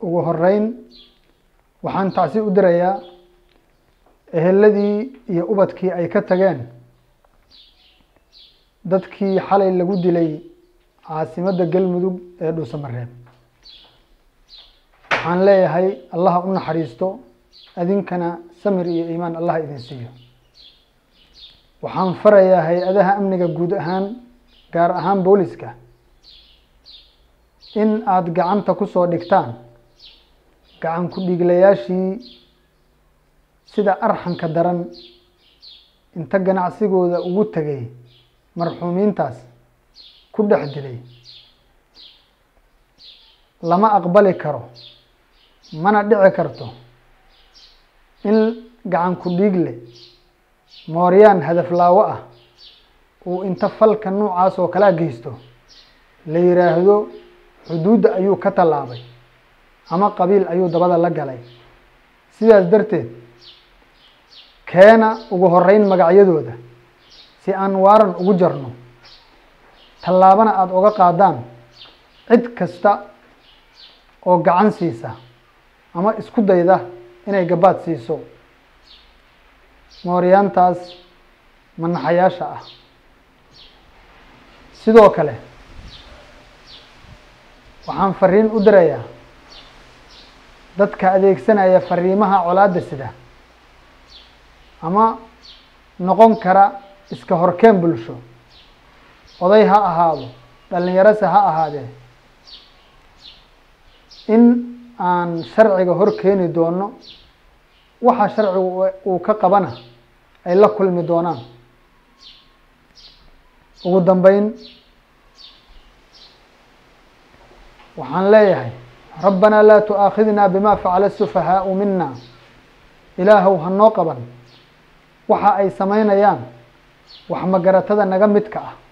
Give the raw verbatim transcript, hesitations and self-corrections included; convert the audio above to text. ugu horeyn waxaan taasi u dirayaa eheladii iyo ubadkii ay ka tageen dadkii xalay lagu dilay عاصمة Galmudug ee dhuusa mareeb waxaan leeyahay Allah u naxariisto adinkana samir iyo iimaan Allah idin siiyo waxaan farayaa hay-adaha amniga guud ahaan gaar ahaan booliska in aad gacanta ku soo dhigtaan gacan ku dhiglayaashii sida arxanka daran inta ganacsigooda ugu tagay marxuumiintaas ku dhex dilay lama aqbali karo mana dhici karto in gacan ku dhigle mooriyaan hadaf laawo ah oo inta falka noocaas oo kala geysto la yiraahdo xuduud ayuu ka talaabay ama qabiil ayuu dabada la galay sidaas darteed keena ugu horeyn magacyadooda si aan waaran ugu jarno talaabana aad uga qaadaan cid kasta oo gacan siisa ama isku dayda inay gabaad siiso mooriyaantaas manaxayaasha ah sidoo kale waxaan fariin u dirayaa dadka adeegsanaya fariimaha colaadda sida ama noqon kara iska horkeen bulsho oday ha ahaado dhalinyaro ha ahaadee in aan sharciga hor keeni doono waxa sharcigu uu ka qabana ay la kulmi doonaan ugu dambeyn وحن ليهي ربنا لا تؤاخذنا بما فعل السفهاء منا إلهو هنوقبا وحا أي سمين أيام وحما قرتذا نغمتك